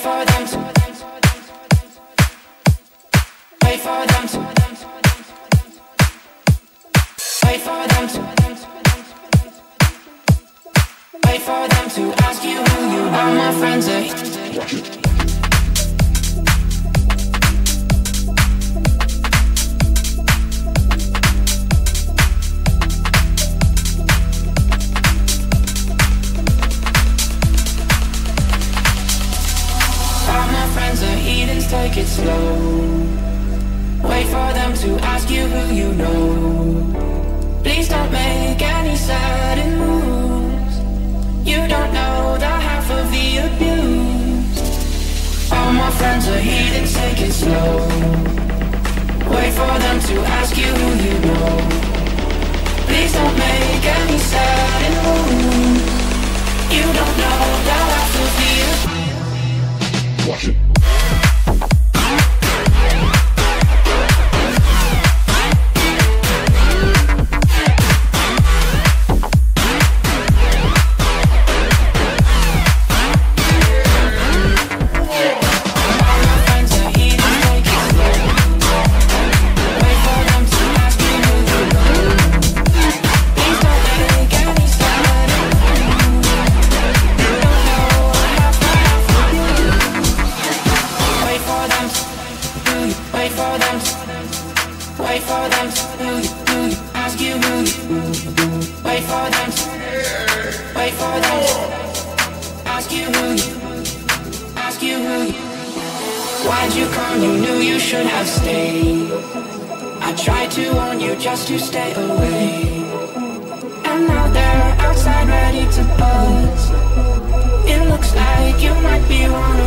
Wait for them to ask you who you are, my friends. Take it slow. Wait for them to ask you who you know. Please don't make any sudden moves. You don't know the half of the abuse. All my friends are heathens, take it slow. Wait for them to ask you who you know. Please don't make any sudden moves. You don't know the half of the abuse. Watch it. Why'd you come? You knew you should have stayed. I tried to warn you just to stay away. And now they're outside ready to buzz. It looks like you might be one.